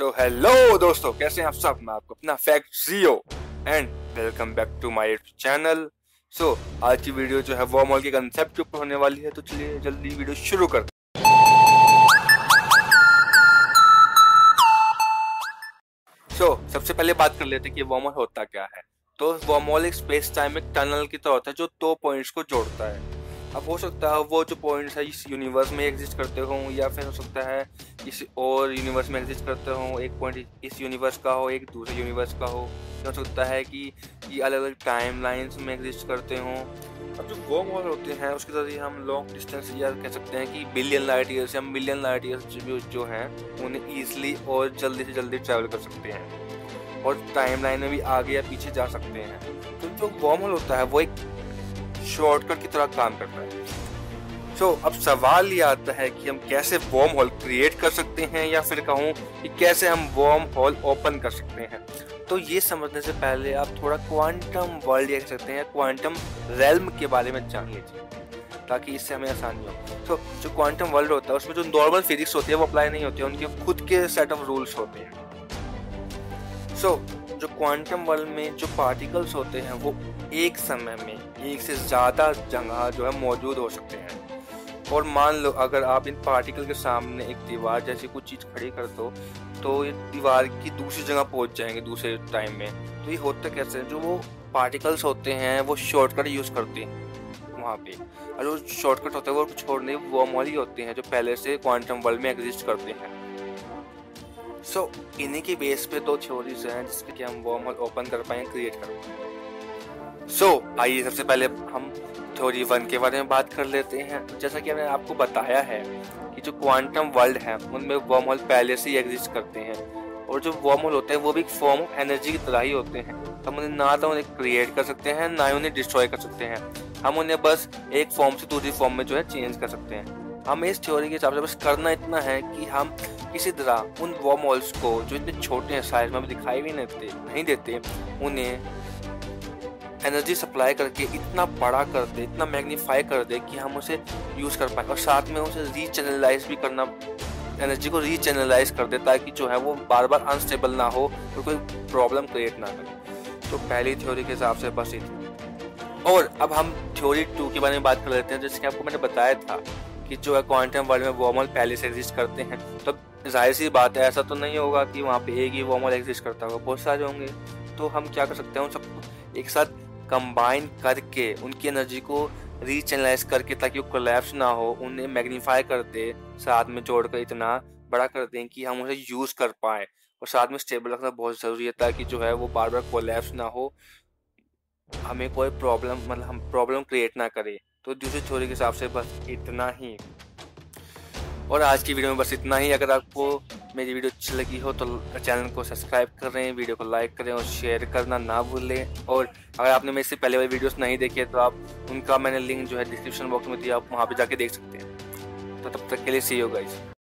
तो हेलो दोस्तों, कैसे हैं आप सब। मैं आपको अपना fact Jio and welcome back to my channel. So आज की वीडियो जो है वो वर्महोल के कंसेप्ट के ऊपर होने वाली है, तो चलिए जल्दी वीडियो शुरू करते हैं। तो सबसे पहले बात कर लेते हैं कि वर्महोल होता क्या है। तो वर्महोल एक स्पेस टाइम एक टनल की तरह होता है जो दो पॉइंट्स को जोड़ता है। अब हो सकता है वो जो पॉइंट्स है इस यूनिवर्स में एग्जिस्ट करते हों, या फिर हो सकता है किसी और यूनिवर्स में एग्जिस्ट करते हों। एक पॉइंट इस यूनिवर्स का हो, एक दूसरे यूनिवर्स का हो, या हो सकता है कि ये अलग अलग टाइम लाइन्स में एग्जिस्ट करते हों। अब जो वर्महोल होते हैं उसके जरिए हम लॉन्ग डिस्टेंस या कह सकते हैं कि बिलियन लाइट ईयर्स या मिलियन लाइट ईयर्स जो हैं उन्हें ईजिली और जल्दी से जल्दी ट्रैवल कर सकते हैं और टाइम लाइन में भी आगे या पीछे जा सकते हैं। तो जो वर्महोल होता है वो एक शॉर्टकट की तरह काम करता है। तो अब सवाल ये आता है कि हम कैसे वर्महोल क्रिएट कर सकते हैं, या फिर कहूँ कि कैसे हम वर्महोल ओपन कर सकते हैं। तो ये समझने से पहले आप थोड़ा क्वांटम वर्ल्ड देख सकते हैं, क्वांटम रेल्म के बारे में जान लीजिए ताकि इससे हमें आसानी हो। तो जो क्वांटम वर्ल्ड होता है उसमें जो नॉर्मल फिजिक्स होती है वो अप्लाई नहीं होती है, उनके खुद के सेट ऑफ रूल्स होते हैं। जो क्वांटम वर्ल्ड में जो पार्टिकल्स होते हैं वो एक समय में एक से ज़्यादा जगह जो है मौजूद हो सकते हैं। और मान लो अगर आप इन पार्टिकल के सामने एक दीवार जैसी कुछ चीज़ खड़ी कर दो तो ये दीवार की दूसरी जगह पहुंच जाएंगे दूसरे टाइम में। तो ये होता कैसे है, जो वो पार्टिकल्स होते हैं वो शॉर्टकट यूज़ करते हैं वहाँ पे, और जो शॉर्टकट होता है वो कुछ और नहीं वर्महोल ही होते हैं जो पहले से क्वांटम वर्ल्ड में एग्जिस्ट करते हैं। इन्हीं के बेस पे दो थ्योरीज हैं जिसपे कि हम वर्महोल ओपन कर पाएँ, क्रिएट कर पाएँ। आइए सबसे पहले हम थ्योरी वन के बारे में बात कर लेते हैं। जैसा कि मैंने आपको बताया है कि जो क्वांटम वर्ल्ड है उनमें वर्महोल पहले से ही एग्जिस्ट करते हैं, और जो वर्महोल होते हैं वो भी एक फॉर्म ऑफ एनर्जी की तरह ही होते हैं। हम उन्हें ना तो उन्हें क्रिएट कर सकते हैं ना ही उन्हें डिस्ट्रॉय कर सकते हैं, हम उन्हें बस एक फॉर्म से दूसरी फॉर्म में जो है चेंज कर सकते हैं। हमें इस थ्योरी के हिसाब से बस करना इतना है कि हम किसी तरह उन वर्महोल्स को जो इतने छोटे हैं साइज में दिखाई भी नहीं देते, उन्हें एनर्जी सप्लाई करके इतना बड़ा कर दे, इतना मैग्नीफाई कर दे कि हम उसे यूज़ कर पाएँ, और साथ में उसे रीचैनलाइज भी करना, एनर्जी को रीचैनलाइज कर दे ताकि जो है वो बार बार अनस्टेबल ना हो और कोई प्रॉब्लम क्रिएट ना करे। तो पहली थ्योरी के हिसाब से बस इतनी। और अब हम थ्योरी टू के बारे में बात कर लेते हैं। जैसे कि आपको मैंने बताया था कि जो है क्वांटम वर्ल्ड में वर्महोल पहले से एग्जिस्ट करते हैं, तो जाहिर सी बात है ऐसा तो नहीं होगा कि वहाँ पर एक ही वर्महोल एग्जिस्ट करता होगा, बहुत सारे होंगे। तो हम क्या कर सकते हैं, उन सबको एक साथ कंबाइन करके उनकी एनर्जी को रीचैनलाइज करके ताकि वो कोलैप्स ना हो, उन्हें मैग्नीफाई कर दे, साथ में जोड़कर इतना बड़ा कर दें कि हम उसे यूज़ कर पाएँ, और साथ में स्टेबल रखना बहुत ज़रूरी है ताकि जो है वो बार बार कोलैप्स ना हो, हमें कोई प्रॉब्लम हम प्रॉब्लम क्रिएट ना करें। तो दूसरी थ्योरी के हिसाब से बस इतना ही, और आज की वीडियो में बस इतना ही। अगर आपको मेरी वीडियो अच्छी लगी हो तो चैनल को सब्सक्राइब करें, वीडियो को लाइक करें और शेयर करना ना भूलें। और अगर आपने मेरे से पहले वाली वीडियोस नहीं देखी है तो आप उनका मैंने लिंक जो है डिस्क्रिप्शन बॉक्स में दिया, आप वहाँ पे जाके देख सकते हैं। तो तब तक के लिए सी यू गाइस।